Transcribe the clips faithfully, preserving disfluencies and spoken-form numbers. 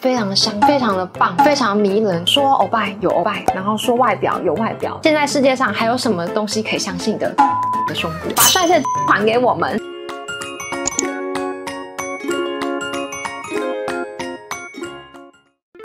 非常香，非常的棒，非常迷人。说欧拜有欧拜，然后说外表有外表。现在世界上还有什么东西可以相信的？的胸部，把帅气的还给我们。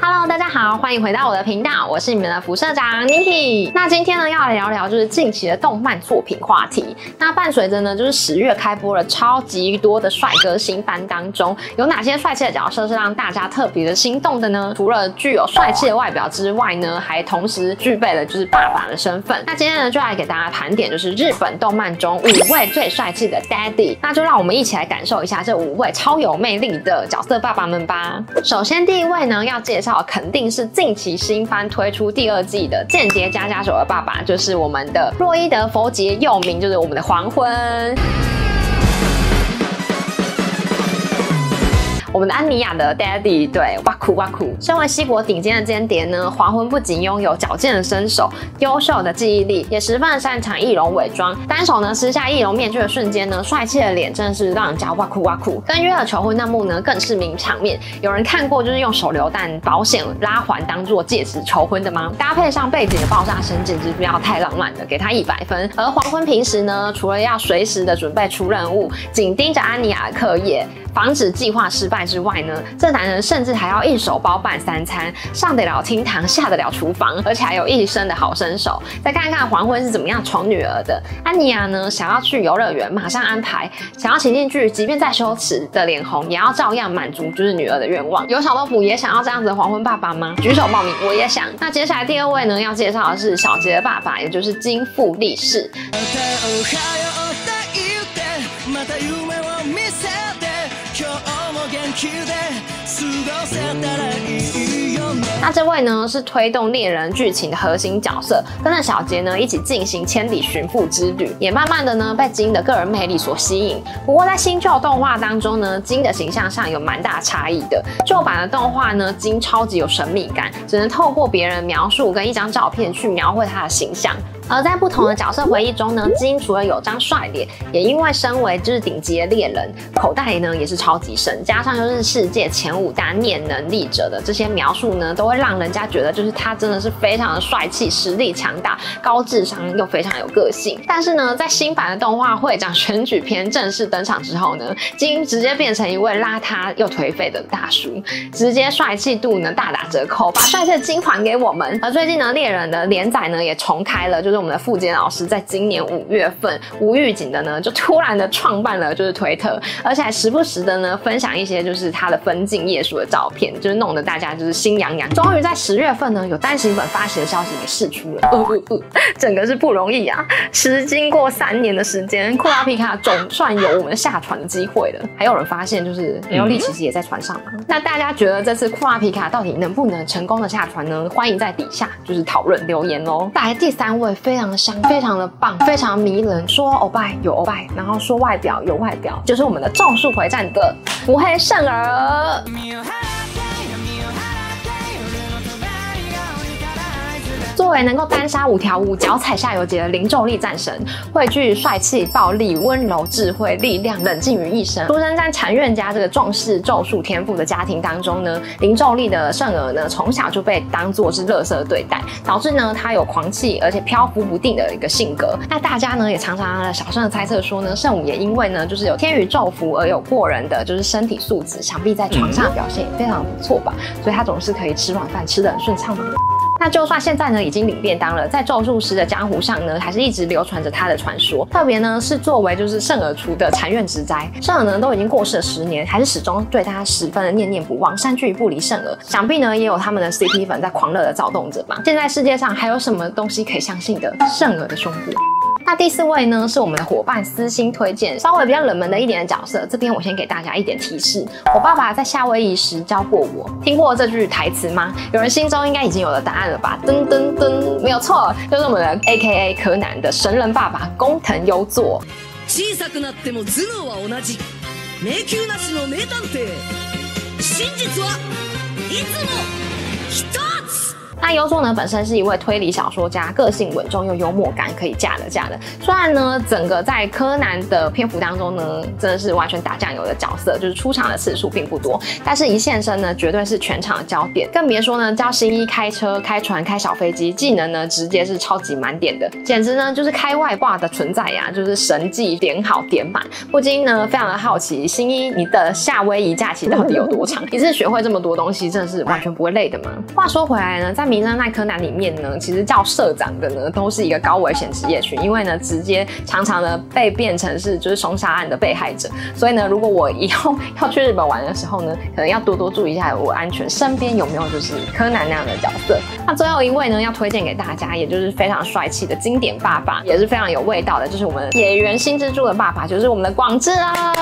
Hello， 大家好，欢迎回到我的频道，我是你们的副社长 Niki。那今天呢，要来聊聊就是近期的动漫作品话题。那伴随着呢，就是十月开播了超级多的帅哥新番当中，有哪些帅气的角色是让大家特别的心动的呢？除了具有帅气的外表之外呢，还同时具备了就是爸爸的身份。那今天呢，就来给大家盘点就是日本动漫中五位最帅气的 Daddy。那就让我们一起来感受一下这五位超有魅力的角色爸爸们吧。首先第一位呢，要介绍。 肯定是近期新番推出第二季的《间谍加加酒》的爸爸，就是我们的洛伊德·佛杰，又名就是我们的黄昏。 我们的安妮亚的 Daddy， 对，哇酷哇酷。身为西国顶尖的间谍呢，黄昏不仅拥有矫健的身手、优秀的记忆力，也十分擅长易容伪装。单手呢撕下易容面具的瞬间呢，帅气的脸真的是让人家哇酷哇酷。跟约尔求婚那幕呢，更是名场面。有人看过就是用手榴弹保险拉环当做戒指求婚的吗？搭配上背景的爆炸声，简直不要太浪漫了，给他一百分。而黄昏平时呢，除了要随时的准备出任务，紧盯着安妮亚的课业，防止计划失败 之外呢，这男人甚至还要一手包办三餐，上得了厅堂，下得了厨房，而且还有一身的好身手。再看看黄昏是怎么样宠女儿的。安妮亚呢，想要去游乐园，马上安排；想要情景剧，即便再羞耻的脸红，也要照样满足，就是女儿的愿望。有小豆腐也想要这样子的黄昏爸爸吗？举手报名，我也想。那接下来第二位呢，要介绍的是小杰的爸爸，也就是金富力士。 那这位呢是推动猎人剧情的核心角色，跟着小杰呢一起进行千里寻父之旅，也慢慢的呢被金的个人魅力所吸引。不过在新旧动画当中呢，金的形象上有蛮大差异的。旧版的动画呢，金超级有神秘感，只能透过别人描述跟一张照片去描绘他的形象。 而在不同的角色回忆中呢，金除了有张帅脸，也因为身为就是顶级的猎人，口袋呢也是超级深，加上就是世界前五大念能力者的这些描述呢，都会让人家觉得就是他真的是非常的帅气，实力强大，高智商又非常有个性。但是呢，在新版的动画会长选举篇正式登场之后呢，金直接变成一位邋遢又颓废的大叔，直接帅气度呢大打折扣，把帅气的金还给我们。而最近呢，猎人的连载呢也重开了，就是 我们的富坚老师在今年五月份无预警的呢，就突然的创办了就是推特，而且还时不时的呢分享一些就是他的分镜页数的照片，就是弄得大家就是心痒痒。终于在十月份呢，有单行本发行的消息也释出了，呃呃呃，整个是不容易啊！时经过三年的时间，库拉皮卡总算有我们下船的机会了。还有人发现就是梅尤利其实也在船上嘛。那大家觉得这次库拉皮卡到底能不能成功的下船呢？欢迎在底下就是讨论留言哦。再来第三位。 非常香，非常的棒，非常迷人。说欧拜有欧拜，然后说外表有外表，就是我们的咒术回战的福黑圣儿。 作为能够单杀五条悟、脚踩下游节的零咒力战神，汇聚帅气、暴力、温柔、智慧、力量、冷静于一身。出生在禅院家这个重视咒术天赋的家庭当中呢，零咒力的圣儿呢，从小就被当作是垃圾对待，导致呢他有狂气而且漂浮不定的一个性格。那大家呢也常常小声的猜测说呢，圣武也因为呢就是有天宇咒符而有过人的就是身体素质，想必在床上表现也非常不错吧，所以他总是可以吃软饭吃得很顺畅的。 那就算现在呢已经领便当了，在咒术师的江湖上呢，还是一直流传着他的传说。特别呢是作为就是圣儿出的禅院之斋，圣儿呢都已经过世了十年，还是始终对他十分的念念不忘，善聚不离圣儿。想必呢也有他们的 C P 粉在狂热的躁动着吧。现在世界上还有什么东西可以相信的？圣儿的胸部。 那第四位呢，是我们的伙伴私心推荐，稍微比较冷门的一点的角色。这边我先给大家一点提示，我爸爸在夏威夷时教过我，听过这句台词吗？有人心中应该已经有了答案了吧？噔噔噔，没有错，就是我们的 A K A 柯南的神人爸爸工藤优作。那优作呢本身是一位推理小说家，个性稳重又幽默感可以架的架的。虽然呢整个在柯南的篇幅当中呢，真的是完全打酱油的角色，就是出场的次数并不多，但是一现身呢，绝对是全场的焦点。更别说呢教新一开车、开船、开小飞机，技能呢直接是超级满点的，简直呢就是开外挂的存在呀、啊，就是神技点好点满。不禁呢非常的好奇，新一你的夏威夷假期到底有多长？一次学会这么多东西，真的是完全不会累的吗？话说回来呢，在名侦探柯南里面呢，其实叫社长的呢都是一个高危险职业群，因为呢直接常常呢被变成是就是凶杀案的被害者，所以呢如果我以后要去日本玩的时候呢，可能要多多注意一下我安全，身边有没有就是柯南那样的角色。那最后一位呢要推荐给大家，也就是非常帅气的经典爸爸，也是非常有味道的，就是我们野原新之助的爸爸，就是我们的广志啦。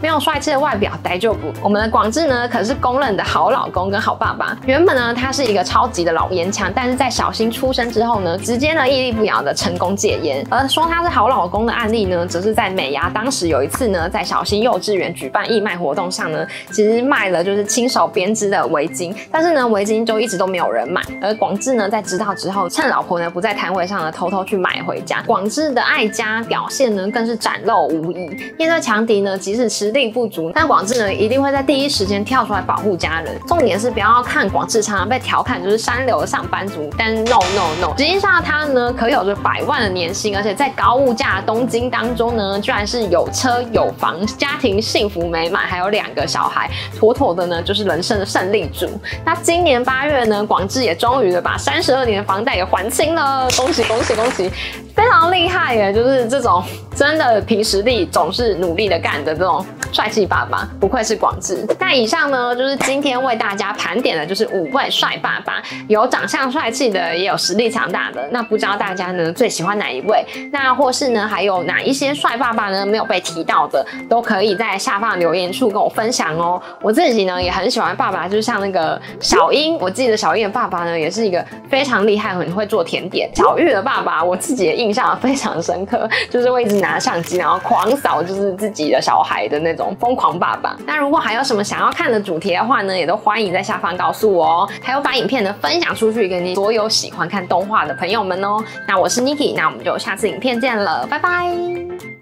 没有帅气的外表，呆就不。我们的广志呢，可是公认的好老公跟好爸爸。原本呢，他是一个超级的老烟枪，但是在小新出生之后呢，直接呢屹立不摇的成功戒烟。而说他是好老公的案例呢，则是在美伢当时有一次呢，在小新幼稚园举办义卖活动上呢，其实卖了就是亲手编织的围巾，但是呢，围巾就一直都没有人买。而广志呢，在知道之后，趁老婆呢不在摊位上呢，偷偷去买回家。广志的爱家表现呢，更是展露无遗。面对强敌呢，即使吃实力不足，但广志呢一定会在第一时间跳出来保护家人。重点是不要看广志常常被调侃就是三流的上班族，但是 no no no， 实际上他呢可有着百万的年薪，而且在高物价的东京当中呢，居然是有车有房，家庭幸福美满，还有两个小孩，妥妥的呢就是人生的胜利组。那今年八月呢，广志也终于的把三十二年的房贷给还清了，恭喜恭喜恭喜！非常厉害耶，就是这种真的凭实力，总是努力的干的这种帅气爸爸，不愧是广志。那以上呢，就是今天为大家盘点的，就是五位帅爸爸，有长相帅气的，也有实力强大的。那不知道大家呢最喜欢哪一位？那或是呢还有哪一些帅爸爸呢没有被提到的，都可以在下方留言处跟我分享哦。我自己呢也很喜欢爸爸，就是像那个小樱，我记得小樱的爸爸呢也是一个非常厉害，很会做甜点。小玉的爸爸，我自己也印象非常深刻，就是会一直拿相机，然后狂扫就是自己的小孩的那种疯狂爸爸。那如果还有什么想要看的主题的话呢，也都欢迎在下方告诉我哦。还有把影片呢分享出去，给你所有喜欢看动画的朋友们哦。那我是 Niki， 那我们就下次影片见了，拜拜。